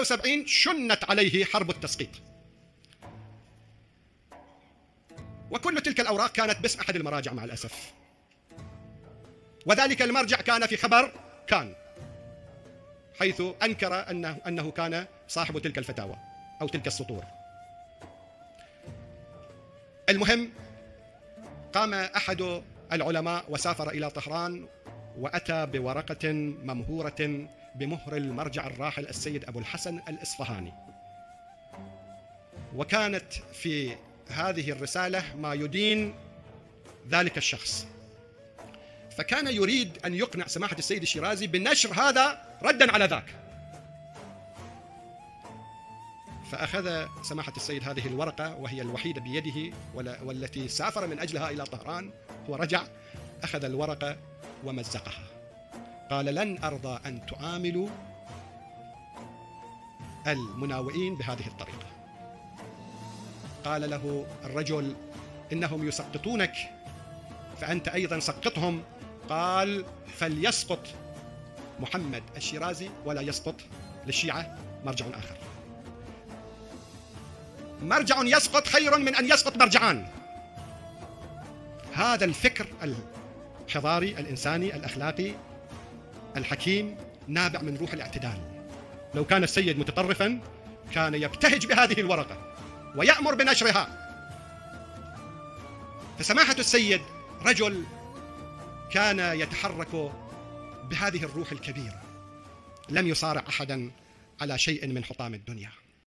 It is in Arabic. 1973 شنت عليه حرب التسقيط، وكل تلك الأوراق كانت باسم أحد المراجع مع الأسف، وذلك المرجع كان في خبر كان، حيث أنكر أنه كان صاحب تلك الفتاوى أو تلك السطور. المهم قام أحد العلماء وسافر إلى طهران وأتى بورقة ممهورة بمهر المرجع الراحل السيد أبو الحسن الإصفهاني، وكانت في هذه الرسالة ما يدين ذلك الشخص، فكان يريد أن يقنع سماحة السيد الشيرازي بنشر هذا ردا على ذاك. فأخذ سماحة السيد هذه الورقة وهي الوحيدة بيده والتي سافر من أجلها إلى طهران ورجع، أخذ الورقة ومزقها، قال لن أرضى أن تعاملوا المناوئين بهذه الطريقة. قال له الرجل إنهم يسقطونك فأنت أيضا سقطهم. قال فليسقط محمد الشيرازي ولا يسقط للشيعة مرجع آخر، مرجع يسقط خير من أن يسقط مرجعان. هذا الفكر الحضاري الإنساني الأخلاقي الحكيم نابع من روح الاعتدال. لو كان السيد متطرفا كان يبتهج بهذه الورقة ويأمر بنشرها. فسماحة السيد رجل كان يتحرك بهذه الروح الكبيرة، لم يصارع أحدا على شيء من حطام الدنيا.